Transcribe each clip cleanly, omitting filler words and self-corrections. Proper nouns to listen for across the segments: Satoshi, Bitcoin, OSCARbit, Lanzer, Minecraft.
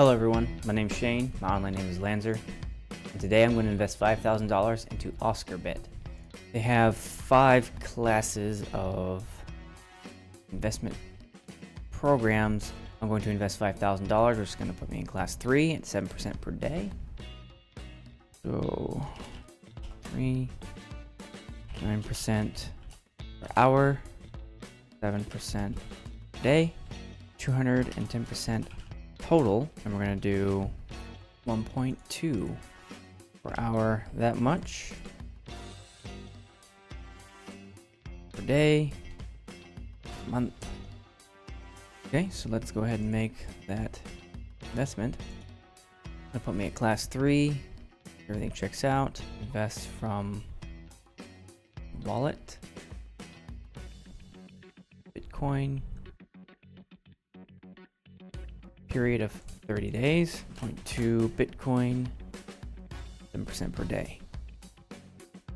Hello everyone, my name is Shane, my online name is Lanzer, and today I'm going to invest $5,000 into OSCARbit. They have 5 classes of investment programs. I'm going to invest $5,000, which is going to put me in class 3 at 7% per day. So 3, 9% per hour, 7% per day, 210% total, and we're going to do 1.2 per hour, that much per day, month. Okay, so let's go ahead and make that investment. That'll put me at class 3. Everything checks out. Invest from wallet, Bitcoin. Period of 30 days, 0.2 Bitcoin, 7% per day.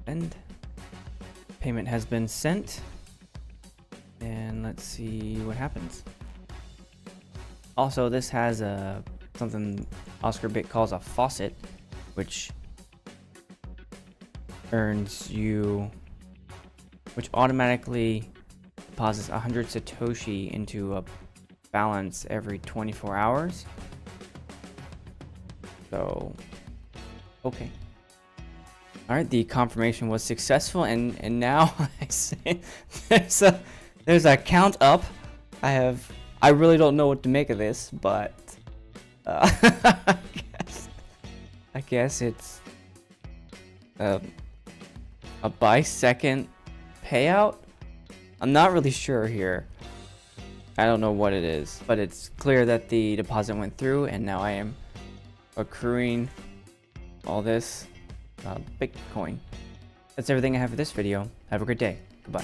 And payment has been sent. And let's see what happens. Also, this has something OSCARbit calls a faucet, which automatically deposits 100 Satoshi into a balance every 24 hours. So, okay. All right, the confirmation was successful, and now I see there's a count up. I really don't know what to make of this, but I guess it's a by-second payout. I'm not really sure here. I don't know what it is, but it's clear that the deposit went through, and now I am accruing all this Bitcoin. That's everything I have for this video. Have a great day. Goodbye.